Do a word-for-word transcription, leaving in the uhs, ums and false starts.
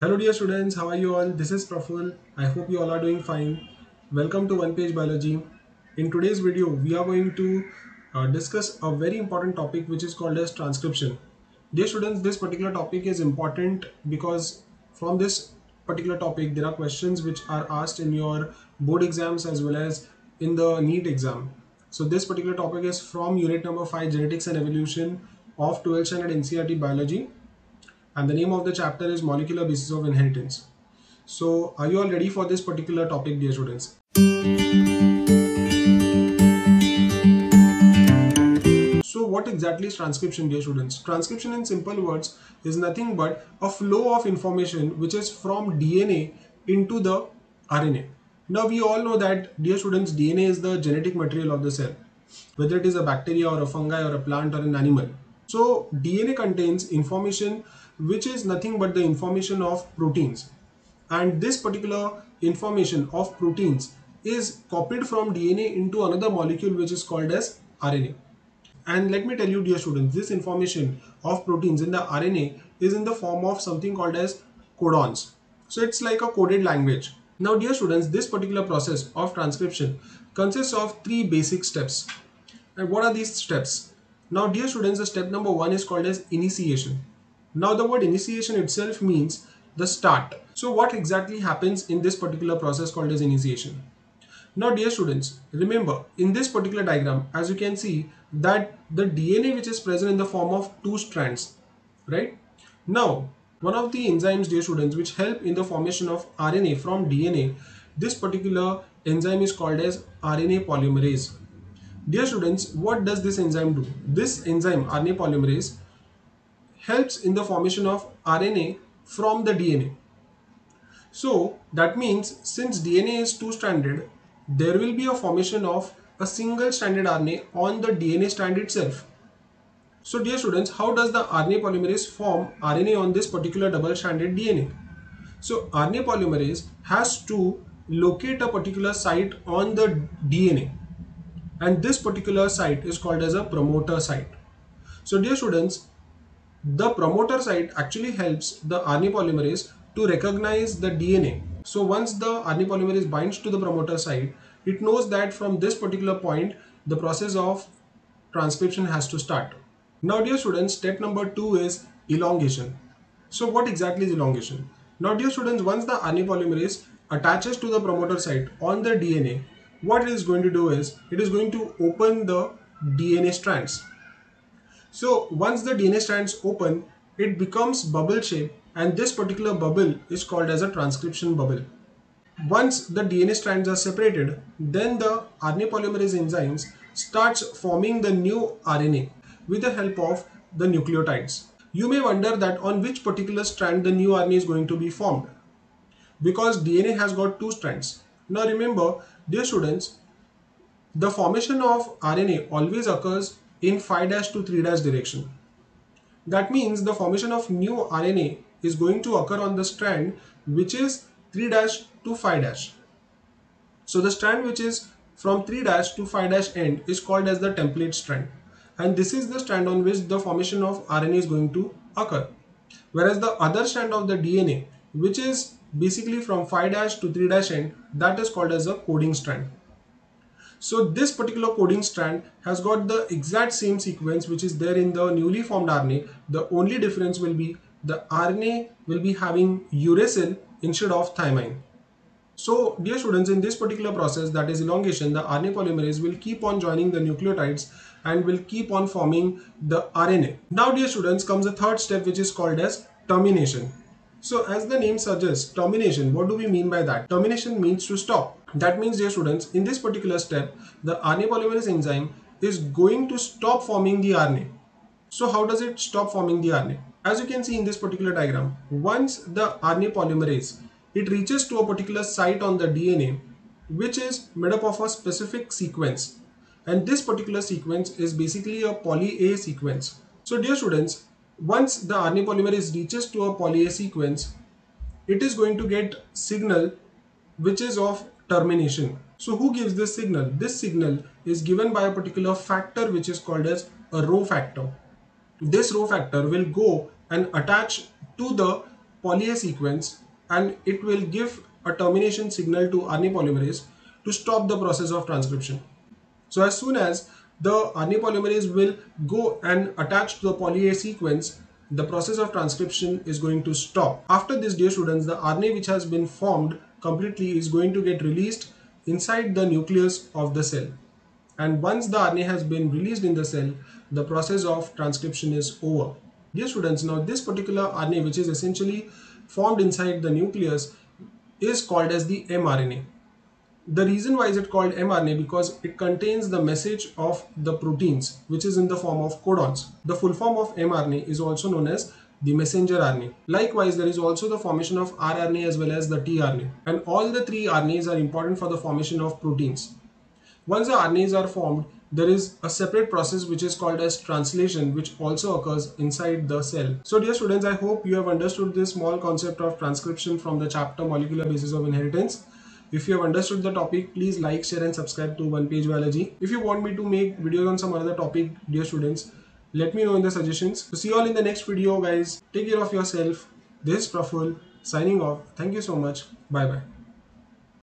Hello dear students, how are you all? This is Praful. I hope you all are doing fine. Welcome to One Page Biology. In today's video, we are going to uh, discuss a very important topic which is called as transcription. Dear students, this particular topic is important because from this particular topic, there are questions which are asked in your board exams as well as in the NEET exam. So this particular topic is from unit number five, Genetics and Evolution of twelfth Standard N C E R T Biology. And the name of the chapter is Molecular Basis of Inheritance. So are you all ready for this particular topic, dear students? So what exactly is transcription, dear students? Transcription in simple words is nothing but a flow of information which is from D N A into the R N A. Now we all know that, dear students, D N A is the genetic material of the cell, whether it is a bacteria or a fungi or a plant or an animal. So D N A contains information which is nothing but the information of proteins, and this particular information of proteins is copied from D N A into another molecule which is called as R N A. And let me tell you, dear students, this information of proteins in the R N A is in the form of something called as codons. So it's like a coded language. Now dear students, this particular process of transcription consists of three basic steps. And what are these steps? Now dear students, the step number one is called as initiation. Now the word initiation itself means the start. So what exactly happens in this particular process called as initiation? Now dear students, remember in this particular diagram, as you can see that the D N A which is present in the form of two strands, right? Now one of the enzymes, dear students, which help in the formation of R N A from D N A, this particular enzyme is called as R N A polymerase. Dear students, what does this enzyme do? This enzyme, R N A polymerase, helps in the formation of R N A from the D N A. So that means since D N A is two-stranded, there will be a formation of a single-stranded R N A on the D N A strand itself. So dear students, how does the R N A polymerase form R N A on this particular double-stranded D N A? So R N A polymerase has to locate a particular site on the D N A, and this particular site is called as a promoter site. So dear students, the promoter site actually helps the R N A polymerase to recognize the D N A. So once the R N A polymerase binds to the promoter site, it knows that from this particular point, the process of transcription has to start. Now dear students, step number two is elongation. So what exactly is elongation? Now dear students, once the R N A polymerase attaches to the promoter site on the D N A, what it is going to do is, it is going to open the D N A strands. So once the D N A strands open, it becomes bubble shape, and this particular bubble is called as a transcription bubble. Once the D N A strands are separated, then the R N A polymerase enzymes starts forming the new R N A with the help of the nucleotides. You may wonder that on which particular strand the new R N A is going to be formed, because D N A has got two strands. Now remember, dear students, the formation of R N A always occurs in five to three direction. That means the formation of new R N A is going to occur on the strand which is three to five. So the strand which is from three to five end is called as the template strand, and this is the strand on which the formation of R N A is going to occur. Whereas the other strand of the D N A, which is basically from five to three end, that is called as a coding strand. So this particular coding strand has got the exact same sequence which is there in the newly formed R N A. The only difference will be the R N A will be having uracil instead of thymine. So dear students, in this particular process, that is elongation, the R N A polymerase will keep on joining the nucleotides and will keep on forming the R N A. Now dear students, comes the third step which is called as termination. So as the name suggests, termination, what do we mean by that? Termination means to stop. That means, dear students, in this particular step, the R N A polymerase enzyme is going to stop forming the R N A. So how does it stop forming the R N A? As you can see in this particular diagram, once the R N A polymerase, it reaches to a particular site on the D N A, which is made up of a specific sequence. And this particular sequence is basically a poly A sequence. So dear students, once the R N A polymerase reaches to a poly A sequence, it is going to get signal which is of termination. So who gives this signal? This signal is given by a particular factor which is called as a rho factor. This rho factor will go and attach to the poly A sequence and it will give a termination signal to R N A polymerase to stop the process of transcription. So as soon as the R N A polymerase will go and attach to the poly A sequence, the process of transcription is going to stop. After this, dear students, the R N A which has been formed completely is going to get released inside the nucleus of the cell. And once the R N A has been released in the cell, the process of transcription is over. Dear students, now this particular R N A which is essentially formed inside the nucleus is called as the mRNA. The reason why is it called mRNA because it contains the message of the proteins which is in the form of codons. The full form of mRNA is also known as the messenger R N A. Likewise, there is also the formation of rRNA as well as the tRNA, and all the three R N As are important for the formation of proteins. Once the R N As are formed, there is a separate process which is called as translation, which also occurs inside the cell. So dear students, I hope you have understood this small concept of transcription from the chapter Molecular Basis of Inheritance. If you have understood the topic, please like, share and subscribe to One Page Biology. If you want me to make videos on some other topic, dear students, let me know in the suggestions. So see you all in the next video, guys. Take care of yourself. This is Praful signing off. Thank you so much. Bye bye.